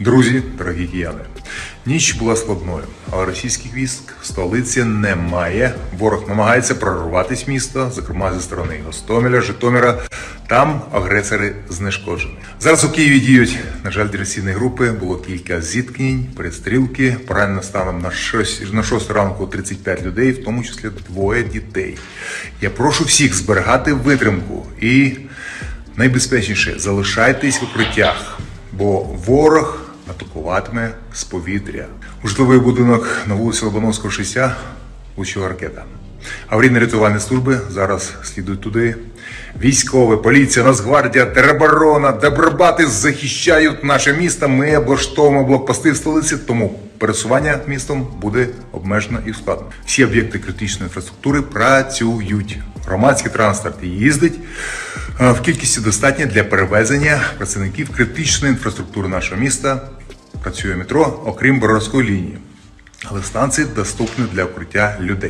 Друзі, дорогі кияни, ніч була складною, але російських військ в столиці немає. Ворог намагається прорватися в місто, зокрема зі сторони Гостомеля, Житомира. Там агресори знешкоджені. Зараз у Києві діють, на жаль, диверсійні групи. Було кілька зіткнень, перестрілки. Поранено станом на 6 ранку 35 людей, в тому числі двоє дітей. Я прошу всіх зберігати витримку і найбезпечніше залишайтесь в укриттях, бо ворог атакуватиме з повітря. У житловий будинок на вулиці Лобановського, 60 влучила ракета. Аварійно-рятувальні служби зараз слідують туди. Військові, поліція, Нацгвардія, тероборона, добробати захищають наше місто. Ми облаштовуємо блокпости в столиці, тому пересування містом буде обмежено і складно. Всі об'єкти критичної інфраструктури працюють. Громадський транспорт їздить в кількості достатньо для перевезення працівників критичної інфраструктури нашого міста. Працює метро, окрім Боровської лінії. Але станції доступні для укриття людей.